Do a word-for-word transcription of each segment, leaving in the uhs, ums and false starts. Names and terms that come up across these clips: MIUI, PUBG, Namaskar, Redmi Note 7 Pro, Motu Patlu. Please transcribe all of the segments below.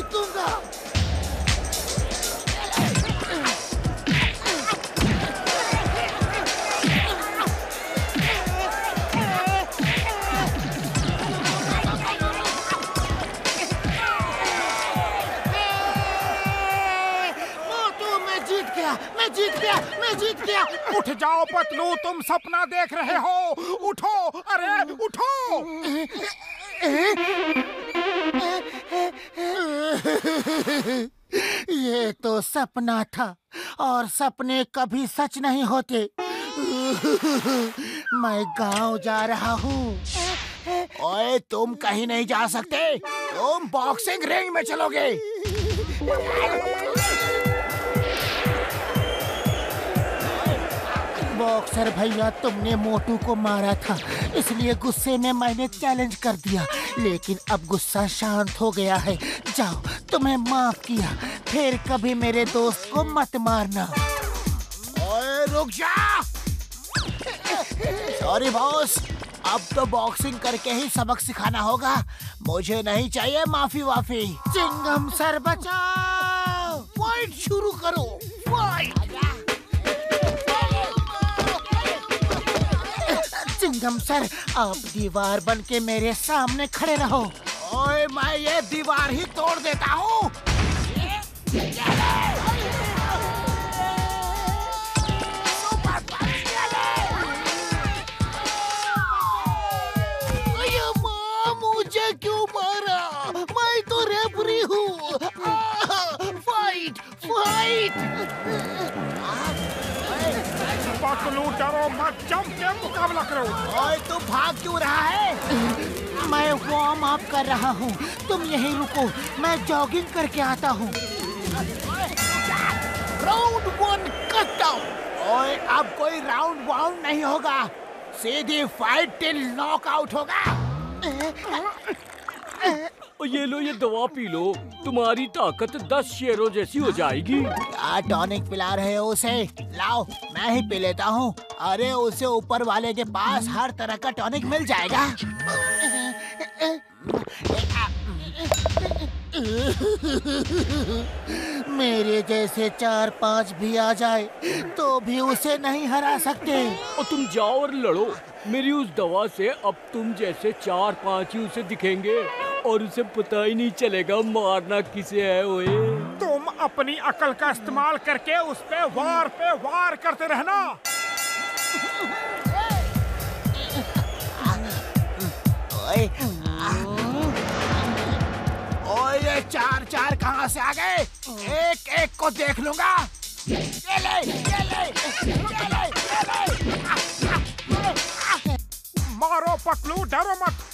जीतूंगा। मैं जीत गया, मैं जीत गया। उठ जाओ पतलू, तुम सपना देख रहे हो। उठो, अरे उठो। ये तो सपना था और सपने कभी सच नहीं होते। मैं गांव जा रहा हूँ। ओए, तुम कहीं नहीं जा सकते, तुम बॉक्सिंग रिंग में चलोगे। बॉक्सर भैया, तुमने मोटू को मारा था, इसलिए गुस्से में मैंने चैलेंज कर दिया, लेकिन अब गुस्सा शांत हो गया है। जाओ, तुम्हें माफ किया। फिर कभी मेरे दोस्त को मत मारना। ओए, रुक जा। सॉरी बॉस, अब तो बॉक्सिंग करके ही सबक सिखाना होगा। मुझे नहीं चाहिए माफी वाफी। चिंगम सर, बचाओ। फाइट शुरू करो। फाइट। चिंगम सर, आप दीवार बन के मेरे सामने खड़े रहो। ओए, मैं ये दीवार ही तोड़ देता हूँ। मुझे क्यों मारा? मैं तो रेफरी हूँ। Fight, fight. पतलू, डरो मत, जम के मुकाबला करो। ओए, तू भाग क्यों रहा है? मैं वार्म अप कर रहा हूँ, तुम यहीं रुको, मैं जॉगिंग करके आता हूँ। Round one cut out. ओए, अब कोई राउंड वाउंड नहीं होगा, सीधी फाइट टिल नॉकआउट होगा। ये लो, ये दवा पी लो, तुम्हारी ताकत दस शेरों जैसी हो जाएगी। क्या टॉनिक पिला रहे हो उसे? लाओ, मैं ही पी लेता हूँ। अरे, उसे ऊपर वाले के पास हर तरह का टॉनिक मिल जाएगा। मेरे जैसे चार पांच भी आ जाए तो भी उसे नहीं हरा सकते। और तुम जाओ और लड़ो। मेरी उस दवा से अब तुम जैसे चार पांच ही उसे दिखेंगे और उसे पता ही नहीं चलेगा मारना किसे है। ओए, तुम अपनी अकल का इस्तेमाल करके उस पे वार पे वार करते रहना। ओए, ओए, चार चार कहाँ से आ गए? एक एक को देख लूंगा। ये ले, ये ले, ये ले, ये ले। मारो पतलू, डरो मत।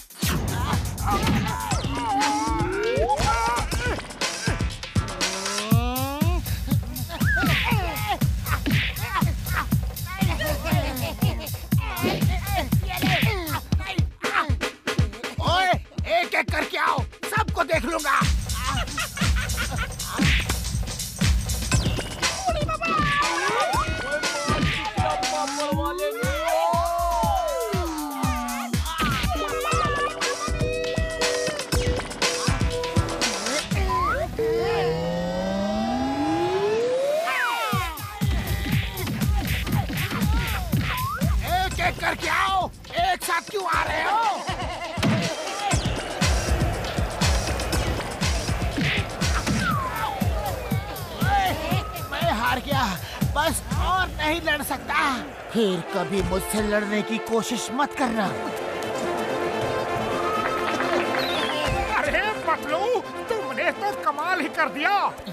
करके आओ, सबको देख लूंगा। एक एक करके आओ। एक साथ क्यों आ रहे हो? क्या बस और नहीं लड़ सकता? फिर कभी मुझसे लड़ने की कोशिश मत करना। अरे पतलू, तुमने तो कमाल ही कर दिया।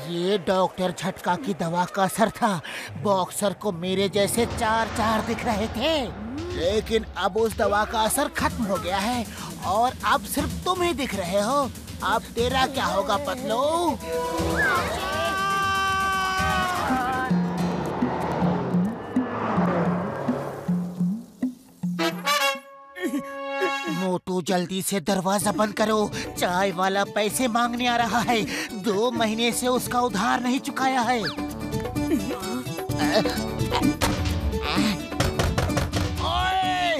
ये डॉक्टर झटका की दवा का असर था। बॉक्सर को मेरे जैसे चार चार दिख रहे थे, लेकिन अब उस दवा का असर खत्म हो गया है और अब सिर्फ तुम ही दिख रहे हो। अब तेरा क्या होगा पतलू? मोटू, जल्दी से दरवाजा बंद करो। चाय वाला पैसे मांगने आ रहा है, दो महीने से उसका उधार नहीं चुकाया है। ओए!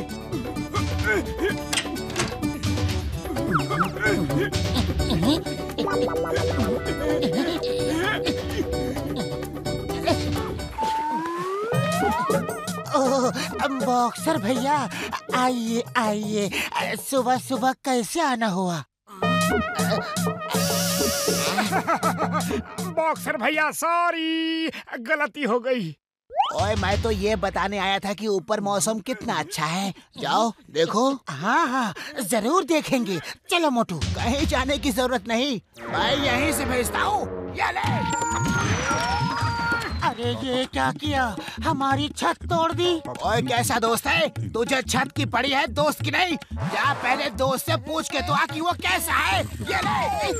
बॉक्सर भैया आइए आइए, सुबह सुबह कैसे आना हुआ? बॉक्सर भैया सॉरी, गलती हो गई। ओए मैं तो ये बताने आया था कि ऊपर मौसम कितना अच्छा है, जाओ देखो। हाँ हाँ जरूर देखेंगे, चलो मोटू कहीं जाने की जरूरत नहीं, मैं यहीं से भेजता हूँ। अरे ये क्या किया, हमारी छत तोड़ दी। ओए कैसा दोस्त है, तुझे छत की पड़ी है दोस्त की नहीं, जा पहले दोस्त से पूछ के तो आ कि वो कैसा है। ये ले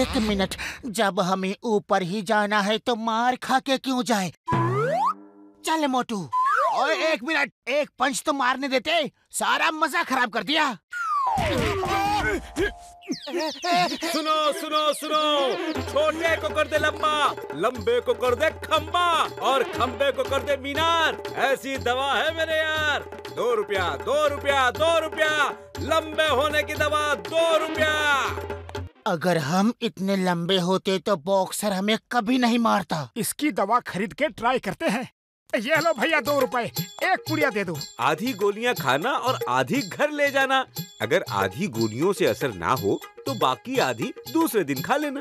एक मिनट, जब हमें ऊपर ही जाना है तो मार खा के क्यों जाए, चल मोटू। और एक मिनट, एक पंच तो मारने देते, सारा मजा खराब कर दिया। सुनो सुनो सुनो, छोटे को कर दे लंबा, लंबे को कर दे खम्बा, और खम्बे को कर दे मीनार, ऐसी दवा है मेरे यार। दो रुपया दो रुपया दो रुपया, लंबे होने की दवा दो रुपया। अगर हम इतने लंबे होते तो बॉक्सर हमें कभी नहीं मारता। इसकी दवा खरीद के ट्राई करते हैं। ये लो भैया दो रुपए, एक पुड़िया दे दो। आधी गोलियां खाना और आधी घर ले जाना, अगर आधी गोलियों से असर ना हो तो बाकी आधी दूसरे दिन खा लेना।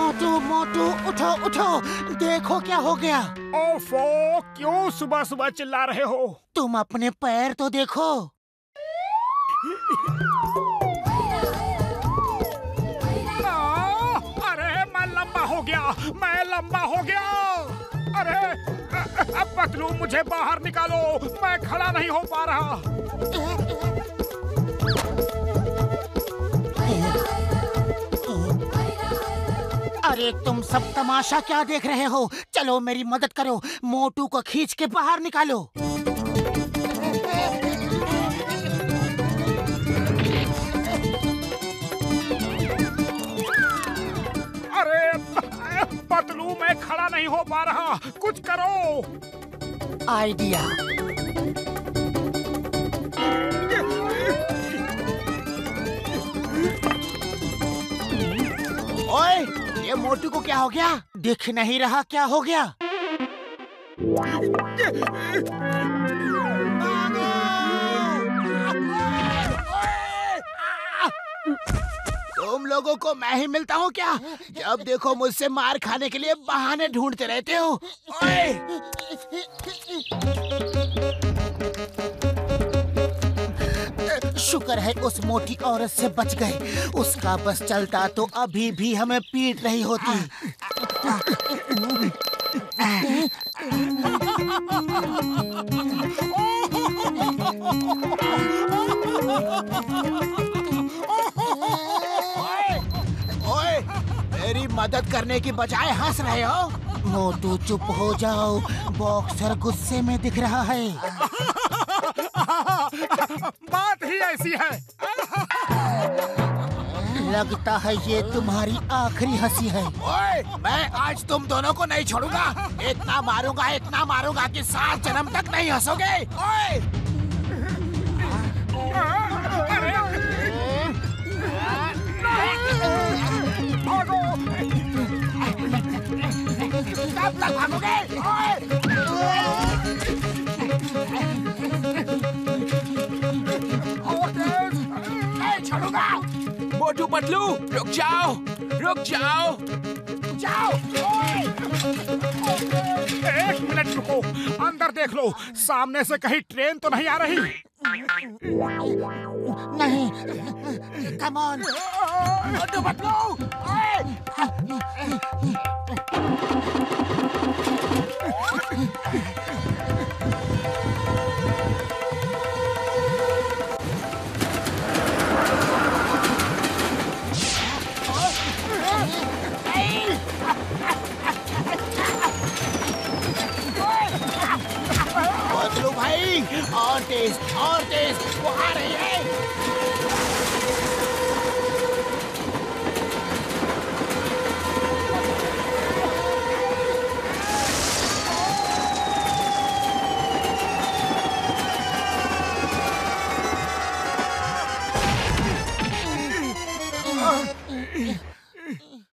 मोटू मोटू उठो उठो, देखो क्या हो गया। ओफो क्यों सुबह सुबह चिल्ला रहे हो, तुम अपने पैर तो देखो। आ, अरे मैं लंबा हो गया, मैं लंबा हो गया। अरे अब पतलू मुझे बाहर निकालो, मैं खड़ा नहीं हो पा रहा। अरे तुम सब तमाशा क्या देख रहे हो, चलो मेरी मदद करो, मोटू को खींच के बाहर निकालो। अरे पतलू मैं खड़ा नहीं हो पा रहा, कुछ करो। आइडिया, ओए ये मोटू को क्या हो गया, दिख नहीं रहा, क्या हो गया? तुम लोगों को मैं ही मिलता हूँ क्या, जब देखो मुझसे मार खाने के लिए बहाने ढूंढते रहते हो। शुक्र है उस मोटी औरत से बच गए, उसका बस चलता तो अभी भी हमें पीट रही होती। ओए, ओए, मेरी मदद करने की बजाय हंस रहे हो। मोटू चुप हो जाओ, बॉक्सर गुस्से में दिख रहा है। बात ही ऐसी है। लगता है ये तुम्हारी आखिरी हंसी है। ओए, मैं आज तुम दोनों को नहीं छोड़ूंगा, इतना मारूंगा इतना मारूंगा कि सात जन्म तक नहीं हंसोगे। ओए! कब तक भागोगे? ओए! मोटू पतलू रुक जाओ, रुक जाओ जाओ। एक मिनट रुको, अंदर देख लो, सामने से कहीं ट्रेन तो नहीं आ रही। नहीं, कम ऑन मोटू पतलू। तेज और तेज, वो आ रही है।